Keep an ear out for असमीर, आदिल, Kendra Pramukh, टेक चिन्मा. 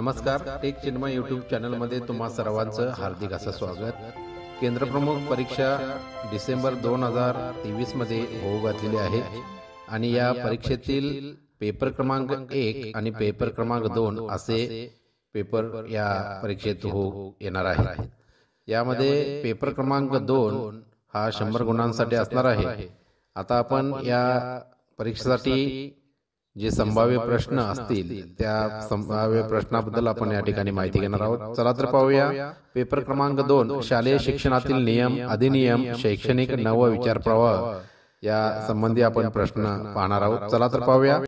नमस्कार, टेक चिन्मा YouTube चॅनलमध्ये तुम्हा सर्वांचं हार्दिक असं स्वागत। केंद्र प्रमुख परीक्षा डिसेंबर 2023 मध्ये होऊ घातलेली आहे आणि या परीक्षेतील पेपर क्रमांक 1 आणि पेपर क्रमांक 2 असे पेपर या परीक्षेत होऊ येणार आहेत। यामध्ये पेपर क्रमांक 2 हा 100 गुणांसाठी असणार आहे। आता आपण या परीक्षेसाठी जे संभाव्य प्रश्न असतील त्या संभाव्य प्रश्नाबद्दल आपण या ठिकाणी माहिती घेणार आहोत। चला तर पाहूया। पेपर क्रमांक 2 शालेय शिक्षणातील नियम, अधिनियम, शैक्षणिक नव विचार प्रवाह या संबंधी आपण प्रश्न पाहणार आहोत। चला तर पाहूया।